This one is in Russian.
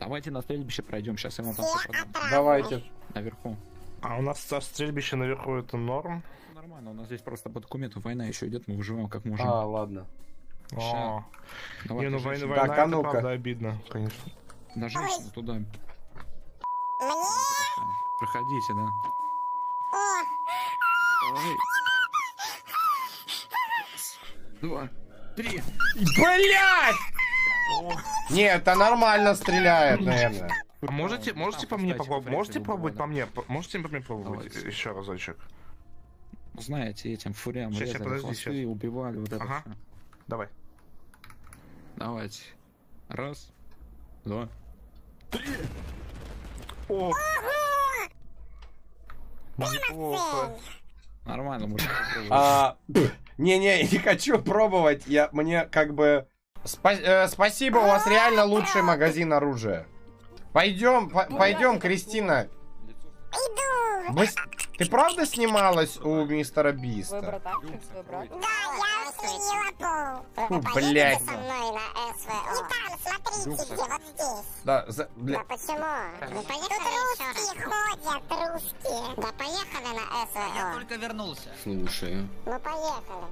Давайте на стрельбище пройдем, сейчас я вам там все продам. Давайте. Наверху. А у нас стрельбище наверху это норм? Нормально, у нас здесь просто по документу война еще идет, мы выживаем как можем. А, ладно. О, не, ну война так, это правда обидно, конечно. На женщину туда. Мне? Проходите, да. Давай. 2, 3. Блять! Нет, это нормально стреляет, наверное. Можете по мне попробовать? Можете пробовать по мне? Можете по мне пробовать еще разочек? Знаете, этим фурям резали хвосты, убивали вот это. Давай. Давайте. 1, 2, 3. О! Неплохо. Нормально, мужик. Не-не, не хочу пробовать. Я мне как бы. Спасибо, у вас реально лучший магазин оружия. Пойдем, пойдем, Кристина. Иду. Ты правда снималась у мистера Биста? Свой братан, свой брат? Да, я усилила пол. Блядь. Да, да почему? Ну, русские ходят, русские. Да поехали на СВО. Я только вернулся. Слушаю. Ну поехали.